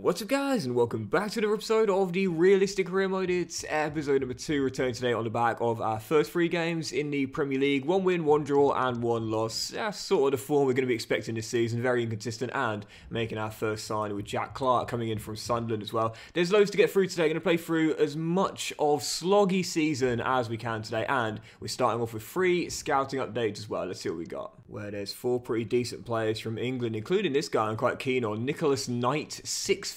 What's up guys, and welcome back to another episode of the Realistic Career Mode. It's episode number 2, returning today on the back of our first 3 games in the Premier League. 1 win, 1 draw and 1 loss. That's sort of the form we're going to be expecting this season, very inconsistent, and making our first sign with Jack Clarke coming in from Sunderland as well. There's loads to get through today. Going to play through as much of sloggy season as we can today, and we're starting off with 3 scouting updates as well. Let's see what we got. Where there's 4 pretty decent players from England, including this guy I'm quite keen on, Nicholas Knight, 6'6"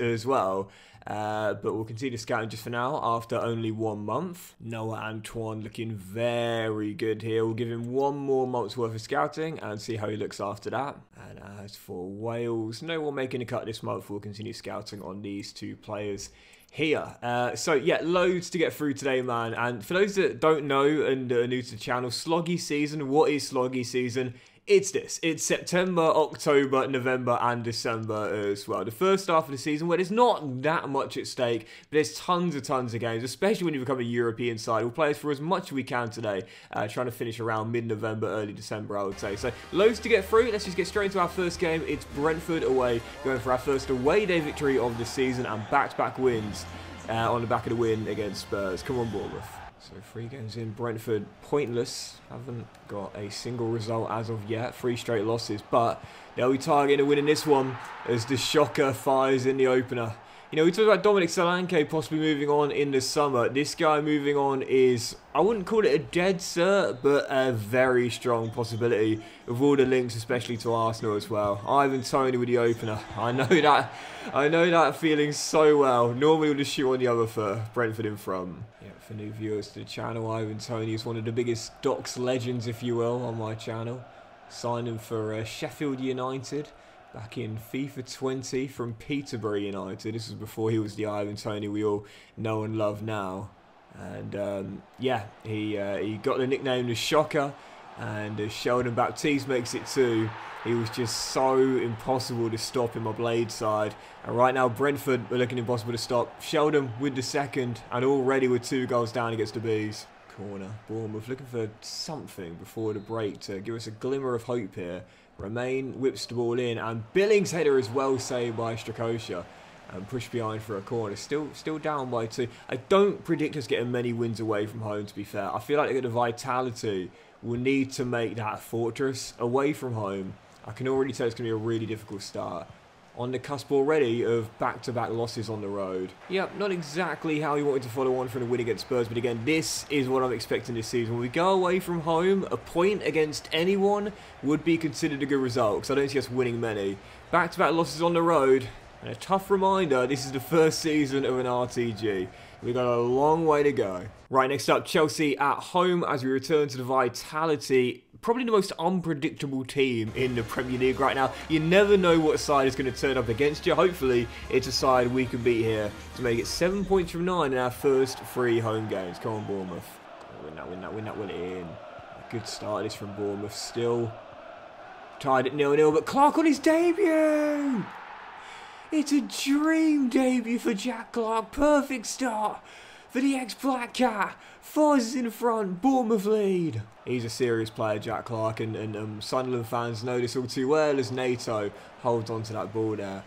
as well, but we'll continue scouting just for now after only 1 month. Noah Antoine looking very good here. We'll give him 1 more month's worth of scouting and see how he looks after that. And as for Wales, no one making a cut this month. We'll continue scouting on these 2 players here. So yeah, loads to get through today, man. And for those that don't know and are new to the channel, sloggy season, what is sloggy season? It's this. It's September, October, November and December as well. The first half of the season where there's not that much at stake, but there's tons of games, especially when you become a European side. We'll play this for as much as we can today, trying to finish around mid-November, early December, I would say. So, loads to get through. Let's just get straight into our first game. It's Brentford away, going for our first away day victory of the season and back-to-back wins on the back of the win against Spurs. Come on, Bournemouth. So 3 games in, Brentford pointless, haven't got a single result as of yet, 3 straight losses, but they'll be targeting a win in this one as the shocker fires in the opener. You know, we talked about Dominic Solanke possibly moving on in the summer. This guy moving on is, I wouldn't call it a dead cert, but a very strong possibility with all the links, especially to Arsenal as well. Ivan Toney with the opener. I know that feeling so well. Normally we'll just shoot on the other foot, Brentford in front. Yeah, for new viewers to the channel, Ivan Toney is one of the biggest Docs legends, if you will, on my channel. Signing for Sheffield United back in FIFA 20 from Peterborough United. This was before he was the Ivan Toney we all know and love now. And yeah, he got the nickname the Shocker, and Sheldon Baptiste makes it 2. He was just so impossible to stop in my Blade side. And right now Brentford are looking impossible to stop. Sheldon with the 2nd, and already with 2 goals down against the Bees. Corner, Bournemouth looking for something before the break to give us a glimmer of hope here. Romain whips the ball in, and Billings' header is well saved by Strakosha. And pushed behind for a corner. Still down by 2. I don't predict us getting many wins away from home, to be fair. I feel like the vitality will need to make that fortress away from home. I can already tell it's going to be a really difficult start. On the cusp already of back-to-back losses on the road. Yep, not exactly how he wanted to follow on from the win against Spurs, but again, this is what I'm expecting this season. When we go away from home, a point against anyone would be considered a good result, because I don't see us winning many. Back-to-back losses on the road. And a tough reminder, this is the first season of an RTG. We've got a long way to go. Right, next up, Chelsea at home as we return to the vitality. Probably the most unpredictable team in the Premier League right now. You never know what side is going to turn up against you. Hopefully, it's a side we can beat here to make it 7 points from 9 in our first 3 home games. Come on, Bournemouth. Win that, win it in. Good start this from Bournemouth. Still tied at 0-0, but Clarke on his debut! It's a dream debut for Jack Clarke. Perfect start for the ex-Black Cat. Foz in front, Bournemouth lead. He's a serious player, Jack Clarke, and Sunderland fans know this all too well as Nato holds on to that ball there.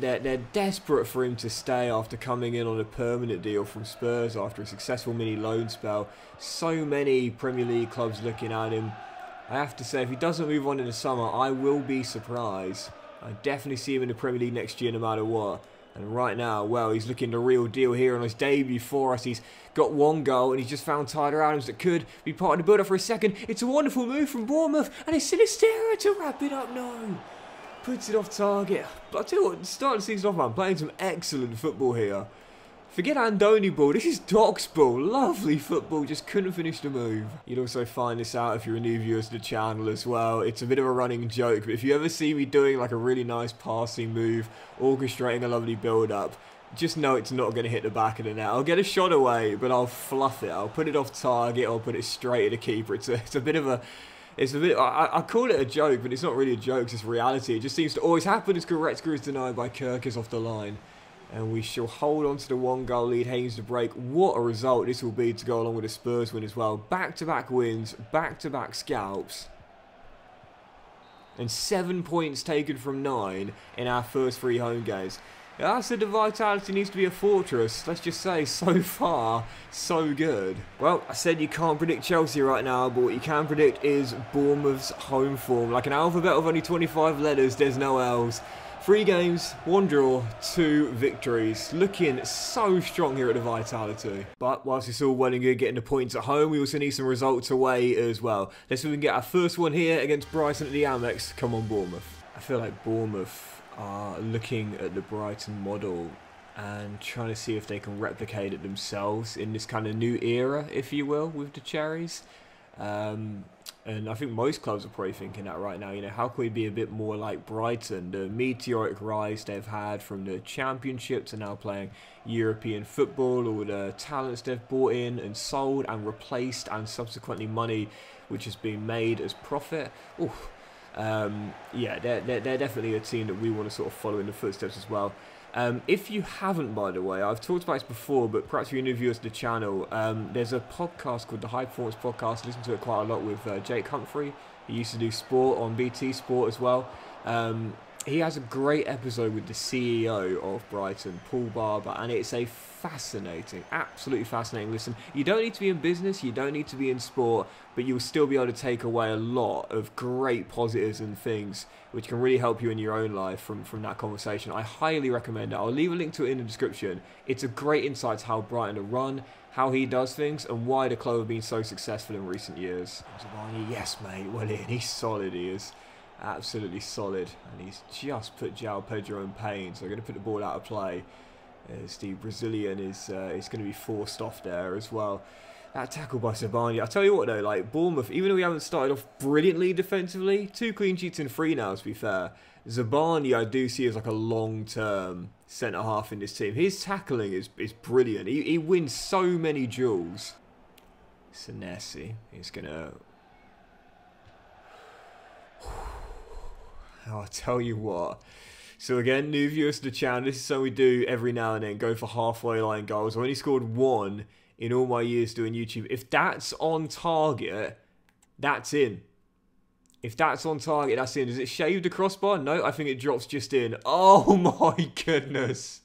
They're desperate for him to stay after coming in on a permanent deal from Spurs after a successful mini-loan spell. So many Premier League clubs looking at him. I have to say, if he doesn't move on in the summer, I will be surprised. I definitely see him in the Premier League next year no matter what. And right now, well, he's looking the real deal here on his debut for us. He's got 1 goal and he's just found Tyler Adams that could be part of the build-up for a second. It's a wonderful move from Bournemouth, and it's Sinisterra to wrap it up. No. Puts it off target. But I tell you what, starting the season off, man, playing some excellent football here. Forget Andoni ball, this is Doc's ball. Lovely football, just couldn't finish the move. You'd also find this out if you're a new viewer to the channel as well. It's a bit of a running joke, but if you ever see me doing like a really nice passing move, orchestrating a lovely build-up, just know it's not going to hit the back of the net. I'll get a shot away, but I'll fluff it. I'll put it off target, I'll put it straight at the keeper. It's a bit of a... I call it a joke, but it's not really a joke, it's just reality. It just seems to always happen as Goretzka is denied by Kirk is off the line. And we shall hold on to the 1-goal lead, Haynes to break. What a result this will be to go along with the Spurs win as well. Back-to-back wins, back-to-back scalps. and 7 points taken from 9 in our first 3 home games. Asa de Vitality needs to be a fortress, let's just say. So far, so good. Well, I said you can't predict Chelsea right now, but what you can predict is Bournemouth's home form. Like an alphabet of only 25 letters, there's no L's. 3 games, 1 draw, 2 victories. Looking so strong here at the Vitality. But whilst it's all well and good getting the points at home, we also need some results away as well. Let's see if we can get our first one here against Brighton at the Amex. Come on, Bournemouth. I feel like Bournemouth are looking at the Brighton model and trying to see if they can replicate it themselves in this kind of new era, if you will, with the Cherries. And I think most clubs are probably thinking that right now. You know, how can we be a bit more like Brighton? The meteoric rise they've had from the championships and now playing European football, all the talents they've bought in and sold and replaced, and subsequently money which has been made as profit. Ooh. Yeah, they're definitely a team that we want to sort of follow in the footsteps as well. If you haven't, by the way, I've talked about this before, but perhaps if you're new viewers to the channel, there's a podcast called the High Performance Podcast. I listen to it quite a lot with Jake Humphrey. He used to do sport on BT Sport as well. He has a great episode with the CEO of Brighton, Paul Barber, and it's a fascinating, absolutely fascinating listen. You don't need to be in business, you don't need to be in sport, but you'll still be able to take away a lot of great positives and things which can really help you in your own life from that conversation. I highly recommend it. I'll leave a link to it in the description. It's a great insight to how Brighton are run, how he does things, and why the club have been so successful in recent years. Zabani, yes mate, well in, he's solid, he is. Absolutely solid, and he's just put João Pedro in pain, so I'm going to put the ball out of play as the Brazilian is going to be forced off there as well. That tackle by Zabani. I tell you what though, like Bournemouth, even though we haven't started off brilliantly defensively, 2 clean sheets and 3 now to be fair, Zabani I do see as like a long-term centre-half in this team. His tackling is brilliant. He wins so many duels. Senesi is going to... I'll tell you what. So again, new viewers to the channel, this is something we do every now and then, go for halfway line goals. I've only scored 1 in all my years doing YouTube. If that's on target, that's in. If that's on target, that's in. Does it shave the crossbar? No, I think it drops just in. Oh my goodness.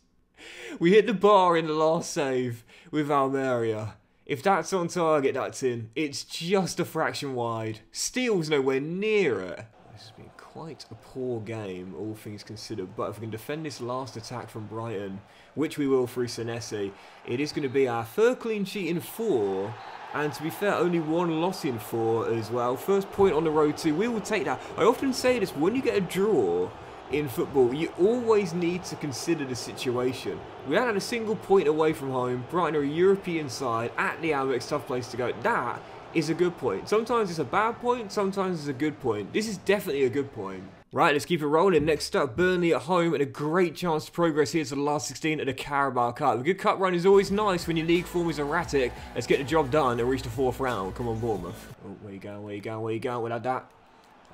We hit the bar in the last save with Almeria. If that's on target, that's in. It's just a fraction wide. Steel's nowhere near it. This has been quite a poor game, all things considered, but if we can defend this last attack from Brighton, which we will through Senesi, it is going to be our 3rd clean sheet in 4, and to be fair, only 1 loss in 4 as well. First point on the road to, we will take that. I often say this, when you get a draw in football, you always need to consider the situation. We haven't had a single point away from home. Brighton are a European side, at the Amex, tough place to go. That is a good point. Sometimes it's a bad point, sometimes it's a good point. This is definitely a good point. Right, let's keep it rolling. Next up, Burnley at home, and a great chance to progress here to the last 16 at the Carabao Cup. A good cup run is always nice when your league form is erratic. Let's get the job done and reach the 4th round. Come on, Bournemouth. Oh, where you going, where you going, where you going? Without that.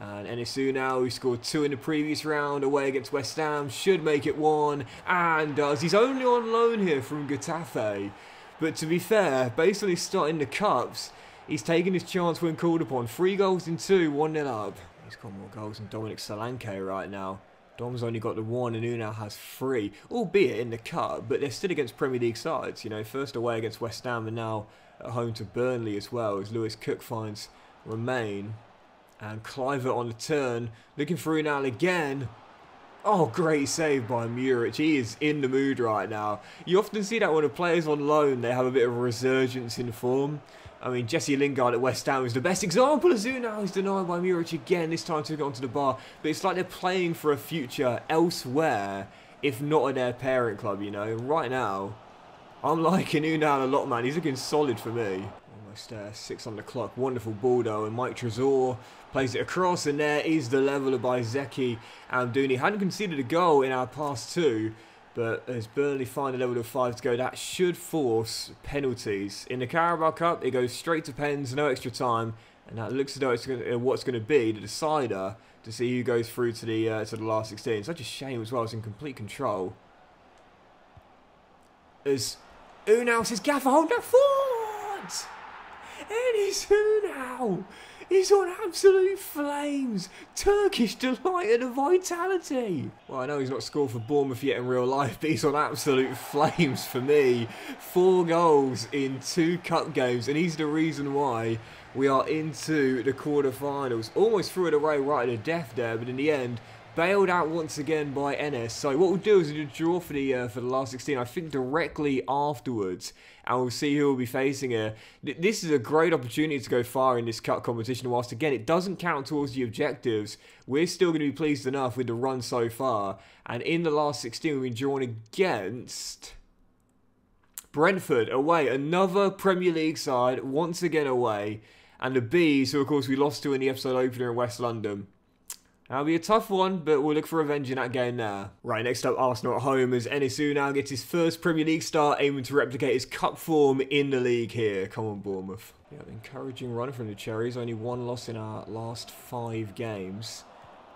And Enes Ünal, who scored 2 in the previous round away against West Ham, should make it 1, and does. He's only on loan here from Getafe. But to be fair, based on his start in the Cups, he's taken his chance when called upon. 3 goals in 2, 1-0 up. He's got more goals than Dominic Solanke right now. Dom's only got the 1 and Ünal has 3, albeit in the cup, but they're still against Premier League sides. You know, first away against West Ham and now at home to Burnley as well, as Lewis Cook finds Romain. And Kluivert on the turn, looking for Ünal again. Oh, great save by Muric. He is in the mood right now. You often see that when a player's on loan, they have a bit of a resurgence in form. I mean, Jesse Lingard at West Ham is the best example. Ünal is denied by Muric again, this time to get onto the bar. But it's like they're playing for a future elsewhere, if not at their parent club, you know. Right now, I'm liking Ünal a lot, man. He's looking solid for me. Almost 6 on the clock. Wonderful ball, though. And Mike Tresor plays it across. And there is the leveller by Zeki Amdouni. Hadn't conceded a goal in our past 2. But as Burnley find a level of 5 to go, that should force penalties. In the Carabao Cup, it goes straight to pens, no extra time. And that looks as though it's what's going to be the decider to see who goes through to the last 16. Such a shame as well, it's in complete control. As Ünal says, Gaffer, hold that forward! Enes Ünal is on absolute flames. Turkish delight and a vitality. Well, I know he's not scored for Bournemouth yet in real life, but he's on absolute flames for me. 4 goals in 2 cup games, and he's the reason why we are into the quarterfinals. Almost threw it away right at the death there, but in the end, bailed out once again by Enes. So what we'll do is we'll draw for the last 16, I think, directly afterwards, and we'll see who we'll be facing here. This is a great opportunity to go far in this cup competition, whilst again, it doesn't count towards the objectives. We're still going to be pleased enough with the run so far, and in the last 16, we'll be drawn against Brentford away, another Premier League side, once again away, and the Bees, who of course we lost to in the episode opener in West London. That'll be a tough one, but we'll look for revenge in that game now. Right, next up, Arsenal at home as Enes Ünal gets his first Premier League start, aiming to replicate his cup form in the league here. Come on, Bournemouth. Yeah, an encouraging run from the Cherries. Only one loss in our last 5 games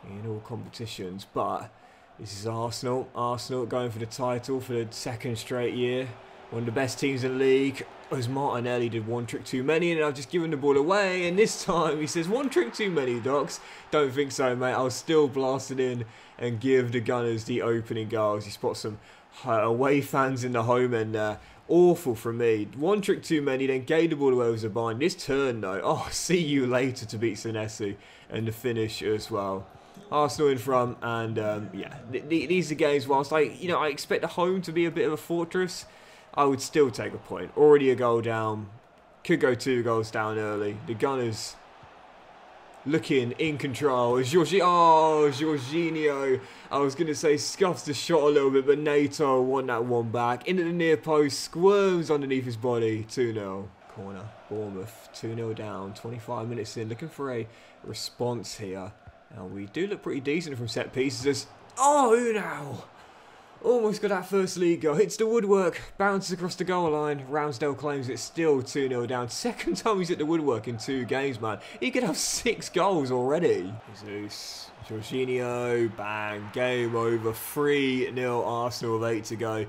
in all competitions. But this is Arsenal. Arsenal going for the title for the 2nd straight year. One of the best teams in the league. As Martinelli did one trick too many, and I've just given the ball away, and this time he says, one trick too many, Docs. Don't think so, mate. I'll still blast it in and give the Gunners the opening goals. You spot some away fans in the home end there. Awful from me. One trick too many, then gave the ball away with Zabani. This turn, though, oh, see you later to beat Senesi, and the finish as well. Arsenal in front, and yeah, these are games whilst I expect the home to be a bit of a fortress. I would still take a point. Already a goal down. Could go 2 goals down early. The Gunners looking in control. Jorginho. I was going to say scuffs the shot a little bit, but Nato won that one back. Into the near post. Squirms underneath his body. 2-0. Corner. Bournemouth. 2-0 down. 25 minutes in. Looking for a response here. And we do look pretty decent from set pieces. Oh, Ünal. Almost got that first league goal. Hits the woodwork. Bounces across the goal line. Ramsdale claims it's still 2-0 down. 2nd time he's hit the woodwork in 2 games, man. He could have 6 goals already. Jesus. Jorginho. Bang. Game over. 3-0 Arsenal with 8 to go.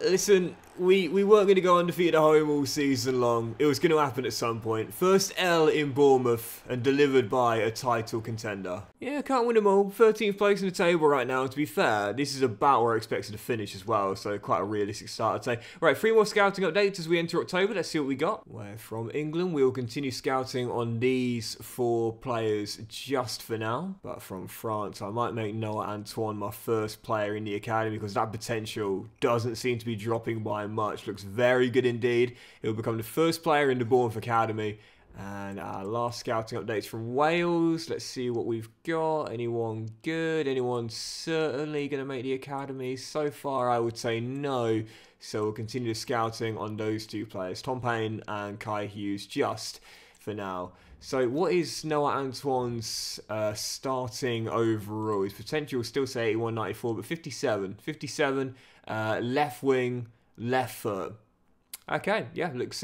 Listen, we weren't going to go undefeated at home all season long. It was going to happen at some point. First L in Bournemouth and delivered by a title contender. Yeah, can't win them all. 13th place in the table right now. To be fair, this is about where I expected to finish as well, so quite a realistic start, I'd say. Right, 3 more scouting updates as we enter October. Let's see what we got. We're from England. We'll continue scouting on these 4 players just for now. But from France, I might make Noah Antoine my first player in the academy because that potential doesn't seem to be dropping by much. Looks very good indeed. He'll become the first player in the Bournemouth academy. And our last scouting updates from Wales. Let's see what we've got. Anyone good? Anyone certainly going to make the academy? So far, I would say no. So we'll continue scouting on those 2 players, Tom Payne and Kai Hughes, just for now. So what is Noah Antoine's starting overall? His potential still say 81, 94, but 57. 57, left wing, left foot. Okay, yeah, looks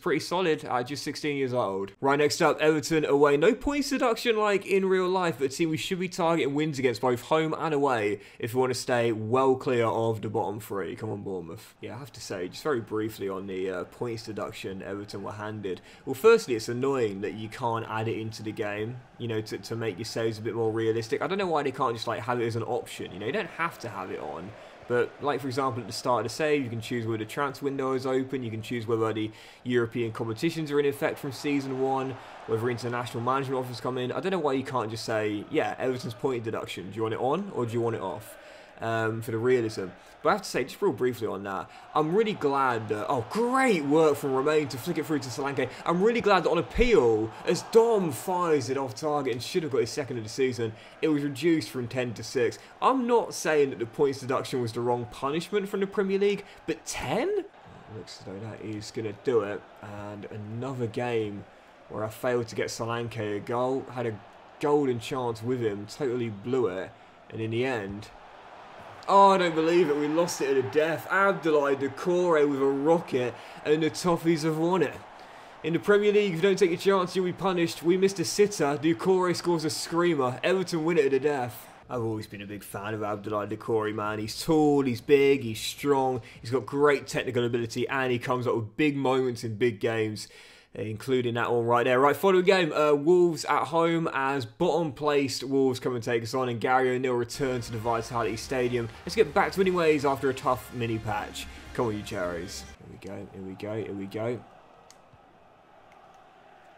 pretty solid at just 16 years old. Right, next up, Everton away. No point deduction like in real life, but a team we should be targeting wins against both home and away if we want to stay well clear of the bottom 3. Come on, Bournemouth. Yeah, I have to say, just very briefly on the points deduction Everton were handed. Well, firstly, it's annoying that you can't add it into the game, you know, to make your saves a bit more realistic. I don't know why they can't just, like, have it as an option, you know. You don't have to have it on. But, like, for example, at the start of the save, you can choose whether the transfer window is open, you can choose whether the European competitions are in effect from Season 1, whether international management offers come in. I don't know why you can't just say, yeah, Everton's point deduction. Do you want it on or do you want it off? For the realism. But I have to say, just real briefly on that, I'm really glad that, oh, great work from Romain to flick it through to Solanke. I'm really glad that on appeal, as Dom fires it off target and should have got his 2nd of the season, it was reduced from 10 to 6. I'm not saying that the points deduction was the wrong punishment from the Premier League, but 10? It looks as though that is going to do it. And another game where I failed to get Solanke a goal, had a golden chance with him, totally blew it, and in the end... Oh, I don't believe it. We lost it at a death. Abdoulaye Doucouré with a rocket, and the Toffees have won it. In the Premier League, if you don't take your chance, you'll be punished. We missed a sitter. Doucouré scores a screamer. Everton win it at a death. I've always been a big fan of Abdoulaye Doucouré, man. He's tall, he's big, he's strong, he's got great technical ability, and he comes up with big moments in big games. including that one right there. Right, following game, Wolves at home as bottom-placed Wolves come and take us on, and Gary O'Neill returns to the Vitality Stadium. Let's get back to winning ways after a tough mini-patch. Come on, you Cherries. Here we go, here we go, here we go.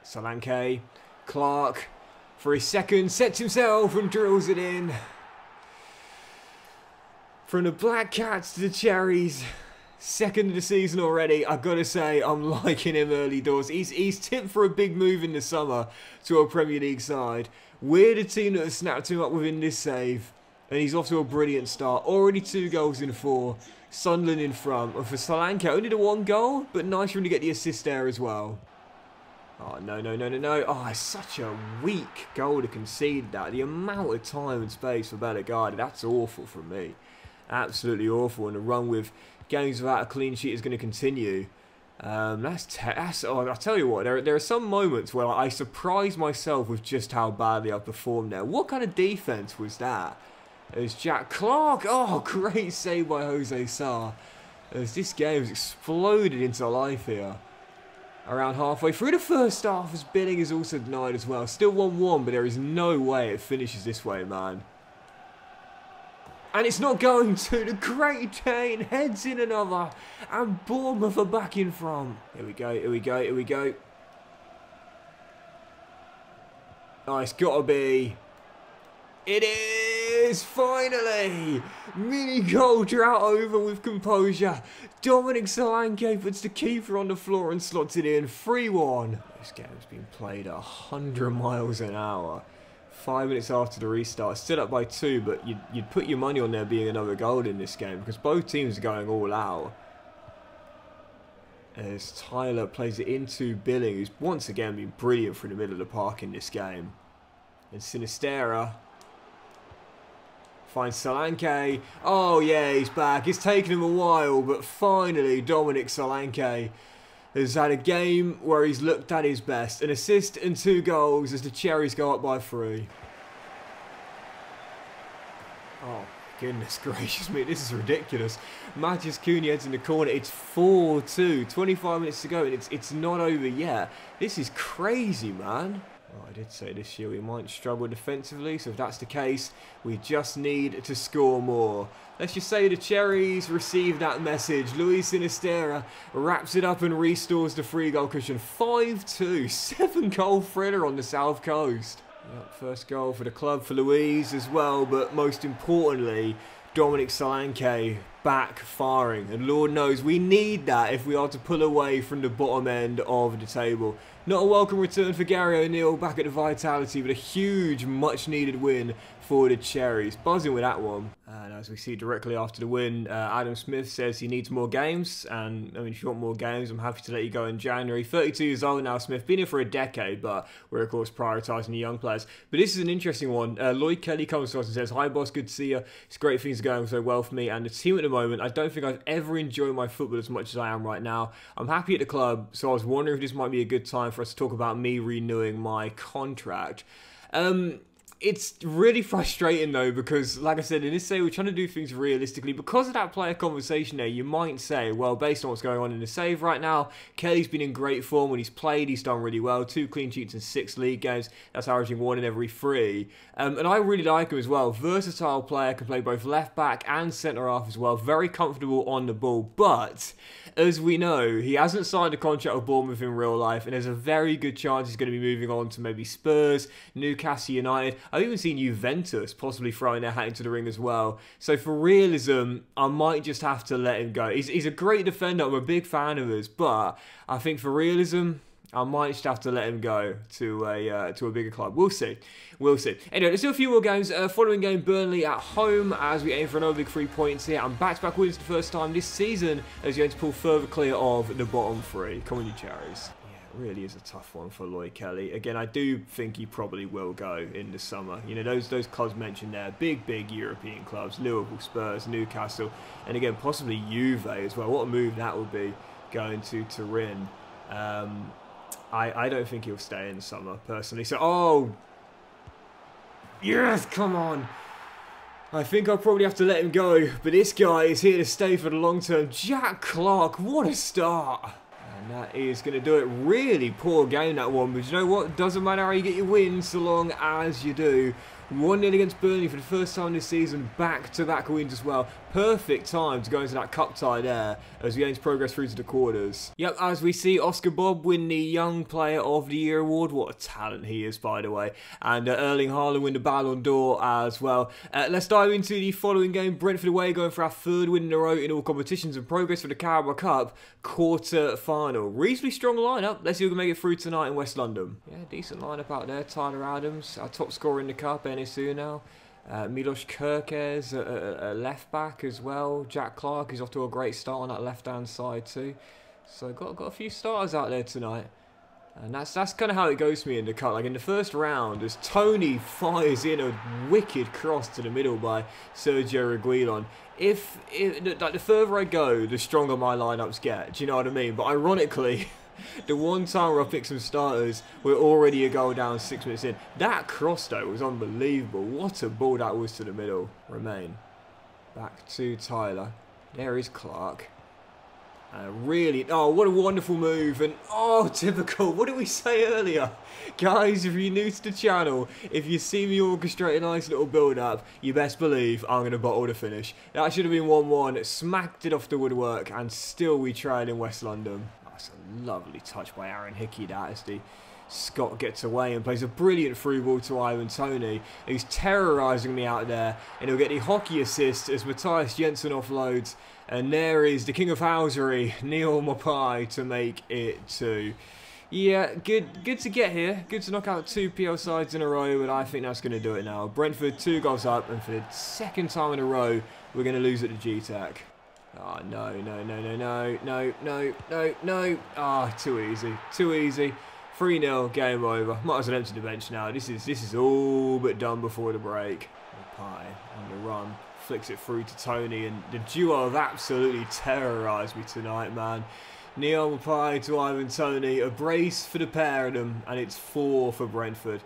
Solanke, Clarke, for his second, sets himself and drills it in. From the Black Cats to the Cherries, second of the season already. I've got to say, I'm liking him early doors. He's tipped for a big move in the summer to a Premier League side. We're the team that has snapped him up within this save, and he's off to a brilliant start. Already 2 goals in 4. Sunderland in front, and for Solanke, only the 1 goal, but nice for him to get the assist there as well. Oh, no, no, no, no, no. Oh, it's such a weak goal to concede that. The amount of time and space for Bellegarde, that's awful for me. Absolutely awful, and the run with games without a clean sheet is going to continue. I'll tell you what, there are some moments where I surprise myself with just how badly I've performed there. What kind of defence was that? It was Jack Clarke. Oh, great save by Jose Sarr. As this game has exploded into life here. Around halfway through the first half, as Billings is also denied as well. Still 1-1, but there is no way it finishes this way, man. And it's not going to. The Great Dane heads in another. And Bournemouth are back in front. Here we go, here we go, here we go. Oh, it's got to be. It is! Finally! Mini goal drought over with composure. Dominic Solanke puts the keeper on the floor and slots it in. 3-1. This game's been played at 100 miles an hour. 5 minutes after the restart, still up by 2, but you'd put your money on there being another goal in this game because both teams are going all out. As Tyler plays it into Billing, who's once again been brilliant through the middle of the park in this game. And Sinisterra finds Solanke. Oh yeah, he's back. It's taken him a while, but finally Dominic Solanke has had a game where he's looked at his best. An assist and 2 goals as the Cherries go up by 3. Oh, goodness gracious me, this is ridiculous. Matthias Cunha heads in the corner. It's 4-2, 25 minutes to go, and it's not over yet. This is crazy, man. Oh, I did say this year we might struggle defensively, so if that's the case, we just need to score more. Let's just say the Cherries received that message. Luis Sinisterra wraps it up and restores the 3-goal cushion. 5-2, 7-goal thriller on the South Coast. Yep, first goal for the club for Luis as well, but most importantly, Dominic Solanke backfiring, and Lord knows we need that if we are to pull away from the bottom end of the table. Not a welcome return for Gary O'Neill back at the Vitality, but a huge, much-needed win for the Cherries. Buzzing with that one. And as we see directly after the win, Adam Smith says he needs more games, and I mean, if you want more games, I'm happy to let you go in January. 32 years old now, Smith. Been here for a decade, but we're, of course, prioritising the young players. But this is an interesting one. Lloyd Kelly comes to us and says, "Hi, boss, good to see you. It's great things are going so well for me and the team at the moment. I don't think I've ever enjoyed my football as much as I am right now. I'm happy at the club, so I was wondering if this might be a good time for us to talk about me renewing my contract." It's really frustrating though, because like I said, in this day we're trying to do things realistically. Because of that player conversation there, you might say, well, based on what's going on in the save right now, Kelly's been in great form. When he's played, he's done really well. 2 clean sheets in 6 league games. That's averaging 1 in every 3. And I really like him as well. Versatile player, can play both left back and centre half as well. Very comfortable on the ball. But as we know, he hasn't signed a contract with Bournemouth in real life, and there's a very good chance he's going to be moving on to maybe Spurs, Newcastle United. I've even seen Juventus possibly throwing their hat into the ring as well. So for realism, I might just have to let him go. He's a great defender. I'm a big fan of his, but I think for realism, I might just have to let him go to a bigger club. We'll see. We'll see. Anyway, there's still a few more games. Following game, Burnley at home as we aim for another big 3 points here. And back-to-back wins the first time this season as you aim to pull further clear of the bottom 3. Come on, you Cherries. Really is a tough one for Lloyd Kelly. Again, I do think he probably will go in the summer. You know, those clubs mentioned there, big European clubs, Liverpool, Spurs, Newcastle, and again, possibly Juve as well. What a move that would be, going to Turin. I don't think he'll stay in the summer, personally. So, oh! Yes, come on! I think I'll probably have to let him go, but this guy is here to stay for the long term. Jack Clarke, what a start! And that is going to do it. Really poor game, that one. But you know what? Doesn't matter how you get your win, so long as you do. 1-0 against Burnley for the first time this season. Back-to-back wins as well. Perfect time to go into that cup tie there as the games progress through to the quarters. Yep, as we see Oscar Bob win the Young Player of the Year award. What a talent he is, by the way. And Erling Haaland win the Ballon d'Or as well. Let's dive into the following game. Brentford away going for our third win in a row in all competitions and progress for the Carabao Cup quarter-final. Reasonably strong lineup. Let's see who can make it through tonight in West London. Yeah, decent lineup out there. Tyler Adams, our top scorer in the cup. Enes Ünal. Milos Kerkez, a left-back as well. Jack Clarke is off to a great start on that left-hand side too. So got a few starters out there tonight. And that's kind of how it goes for me in the cut. Like in the first round, as Toney fires in a wicked cross to the middle by Sergio Reguilon. Like the further I go, the stronger my lineups get. Do you know what I mean? But ironically... the one time where I picked some starters, we're already a goal down 6 minutes in. That cross, though, was unbelievable. What a ball that was to the middle. Romain. Back to Tyler. There is Clarke. Really, oh, what a wonderful move. And, oh, typical. What did we say earlier? Guys, if you're new to the channel, if you see me orchestrate a nice little build-up, you best believe I'm going to bottle the finish. That should have been 1-1. Smacked it off the woodwork, and still we trail in West London. That's a lovely touch by Aaron Hickey, that, as the Scot gets away and plays a brilliant through ball to Ivan Toney, who's terrorising me out there, and he'll get the hockey assist as Matthias Jensen offloads, and there is the king of housery, Neal Mapai, to make it 2. Yeah, good to get here, good to knock out two PL sides in a row, but I think that's going to do it now. Brentford 2 goals up, and for the second time in a row, we're going to lose at the G-Tac. Oh, no. Ah, too easy. Too easy. 3-0, game over. Might as well empty the bench now. This is all but done before the break. Mapai on the run. Flicks it through to Toney, and the duo have absolutely terrorised me tonight, man. Neal Mapai to Ivan Toney. A brace for the pair of them, and it's 4 for Brentford.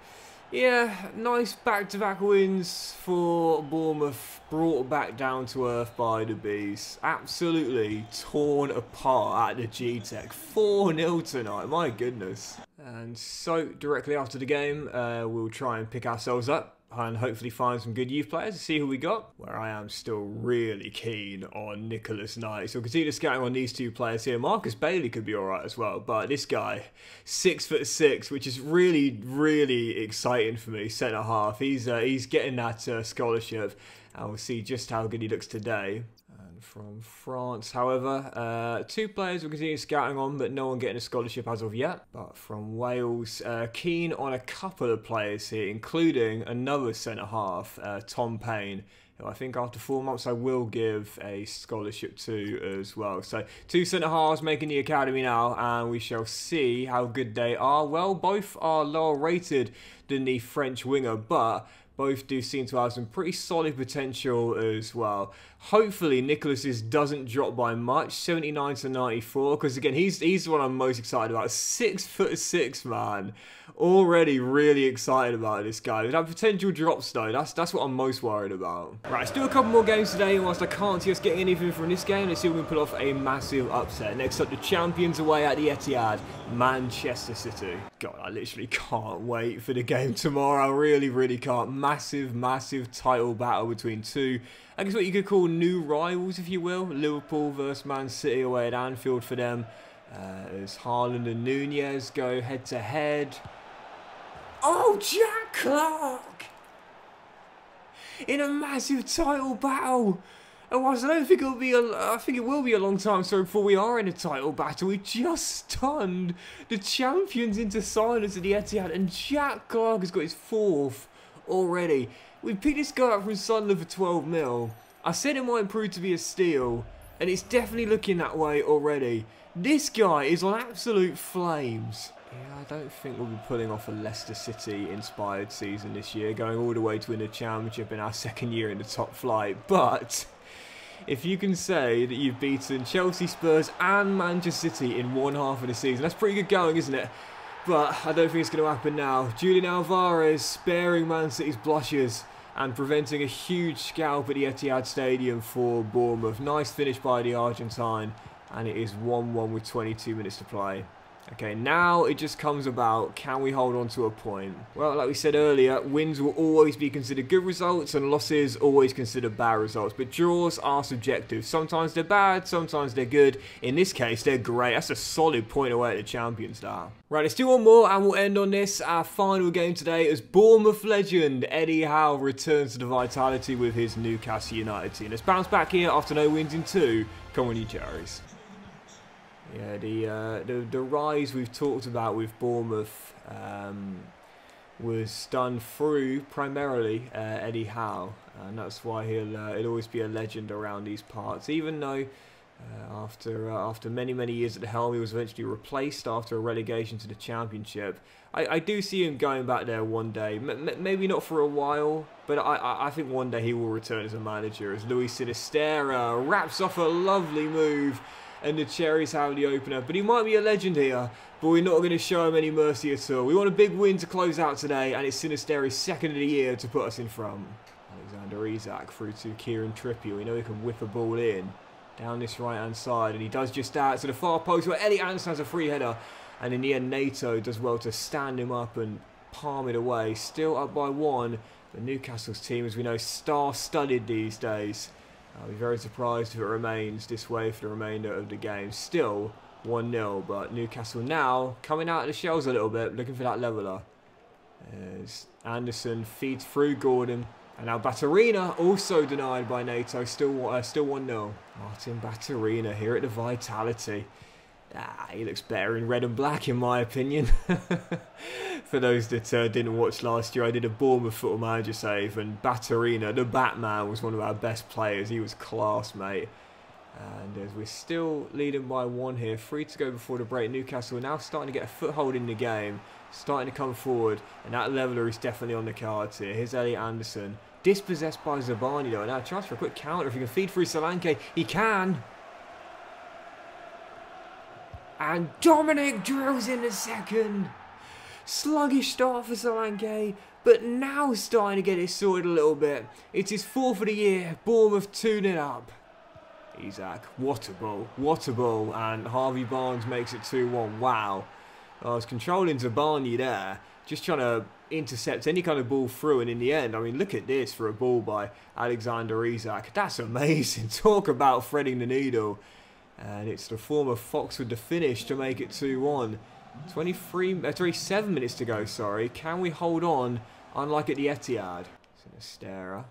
Yeah, nice back-to-back wins for Bournemouth, brought back down to earth by the Bees. Absolutely torn apart at the G-Tech. 4-0 tonight, my goodness. And so, directly after the game, we'll try and pick ourselves up and hopefully find some good youth players to see who we got. Where I am still really keen on Nicholas Knight. So we'll continue scouting on these two players here. Marcus Bailey could be alright as well, but this guy, 6'6", which is really, really exciting for me, centre half. He's getting that scholarship, and we'll see just how good he looks today. And from France, however, two players we'll continue scouting on, but no one getting a scholarship as of yet. But from Wales, keen on a couple of players here, including another centre-half, Tom Payne, who I think after 4 months I will give a scholarship to as well. So, two centre-halves making the academy now, and we shall see how good they are. Well, both are lower rated than the French winger, but... both do seem to have some pretty solid potential as well. Hopefully, Nicholas's doesn't drop by much, 79 to 94, because again, he's the one I'm most excited about. 6'6", man. Already really excited about this guy. With that potential drops, though, that's what I'm most worried about. Right, let's do a couple more games today, and whilst I can't see us getting anything from this game, let's see if we can pull off a massive upset. Next up, the champions away at the Etihad, Manchester City. God, I literally can't wait for the game tomorrow. I really, really can't. Massive, massive title battle between two, I guess what you could call new rivals, if you will. Liverpool versus Man City away at Anfield for them. As Haaland and Nunez go head-to-head. Oh, Jack Clarke! In a massive title battle! And whilst I don't think it'll be I think it will be a long time so before we are in a title battle. We just stunned the champions into silence at the Etihad, and Jack Clarke has got his 4th. Already. We picked this guy up from Sunderland for 12 mil. I said it might prove to be a steal, and it's definitely looking that way already. This guy is on absolute flames. Yeah, I don't think we'll be pulling off a Leicester City-inspired season this year, going all the way to win the championship in our second year in the top flight, but... if you can say that you've beaten Chelsea, Spurs and Manchester City in one half of the season, that's pretty good going, isn't it? But I don't think it's going to happen now. Julian Alvarez sparing Man City's blushes and preventing a huge scalp at the Etihad Stadium for Bournemouth. Nice finish by the Argentine. And it is 1-1 with 22 minutes to play. Okay, now it just comes about, can we hold on to a point? Well, like we said earlier, wins will always be considered good results and losses always considered bad results. But draws are subjective. Sometimes they're bad, sometimes they're good. In this case, they're great. That's a solid point away at the Champions League. Right, let's do one more and we'll end on this. Our final game today as Bournemouth legend Eddie Howe returns to the vitality with his Newcastle United team. Let's bounce back here after no wins in two. Come on, you Jerrys. Yeah, the rise we've talked about with Bournemouth was done through primarily Eddie Howe, and that's why he'll always be a legend around these parts. Even though after many years at the helm, he was eventually replaced after a relegation to the Championship. I do see him going back there one day, maybe not for a while, but I think one day he will return as a manager. As Luis Sinisterra wraps off a lovely move. And the Cherries have the opener. But he might be a legend here, but we're not going to show him any mercy at all. We want a big win to close out today, and it's Sinisterra's second of the year to put us in front. Alexander Isak through to Kieran Trippier. We know he can whip a ball in down this right-hand side, and he does just that to the far post where Elliot Anderson has a free header. And in the end, Nato does well to stand him up and palm it away. Still up by one. The Newcastle's team, as we know, star-studded these days. I'll be very surprised if it remains this way for the remainder of the game. Still 1-0, but Newcastle now coming out of the shells a little bit, looking for that leveller. As Anderson feeds through Gordon, and now Batterina also denied by Nato. Still 1-0. Martin Batterina here at the Vitality. Ah, he looks better in red and black, in my opinion. For those that didn't watch last year, I did a Bournemouth Football Manager save, and Batterina, the Batman, was one of our best players. He was class, mate. And as we're still leading by one here, 3 to go before the break. Newcastle now starting to get a foothold in the game, starting to come forward, and that leveller is definitely on the cards here. Here's Elliot Anderson, dispossessed by Zabani, though. Now a chance for a quick counter. If he can feed through Solanke, he can. And Dominic drills in the second. Sluggish start for Solanke, but now starting to get it sorted a little bit. It's his 4th of the year. Bournemouth 2-0 up. Isak, what a ball. What a ball. And Harvey Barnes makes it 2-1. Wow. I was controlling Zabani there. Just trying to intercept any kind of ball through, and in the end, I mean, look at this for a ball by Alexander Isak. That's amazing. Talk about threading the needle. And it's the former Fox with the finish to make it 2-1. 27 minutes to go, sorry. Can we hold on, unlike at the Etihad? Sinisterra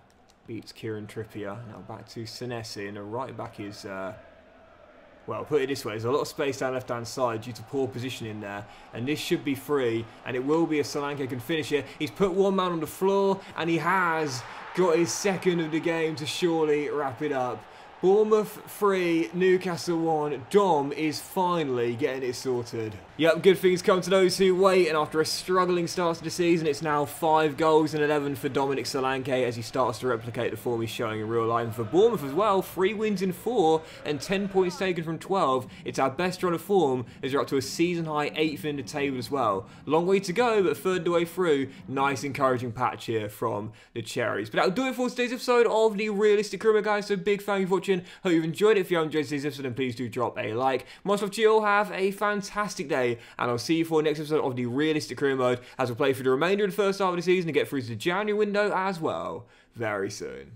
beats Kieran Trippier. Now back to Senesi, and the right-back is... well, put it this way, there's a lot of space down left-hand side due to poor positioning there. And this should be free, and it will be if Solanke can finish it. He's put one man on the floor, and he has got his second of the game to surely wrap it up. Bournemouth 3, Newcastle 1, Dom is finally getting it sorted. Yep, good things come to those who wait, and after a struggling start to the season, it's now 5 goals and 11 for Dominic Solanke as he starts to replicate the form he's showing in real life. And for Bournemouth as well, 3 wins in 4 and 10 points taken from 12. It's our best run of form as they're up to a season-high 8th in the table as well. Long way to go, but third the way through. Nice encouraging patch here from the Cherries. But that'll do it for today's episode of The Realistic Rumor, guys, so big thank you for watching. Hope you've enjoyed it. If you have enjoyed today's episode, then please do drop a like. Much love to you all. Have a fantastic day, and I'll see you for the next episode of The Realistic Career Mode as we play through the remainder of the first half of the season and get through to the January window as well very soon.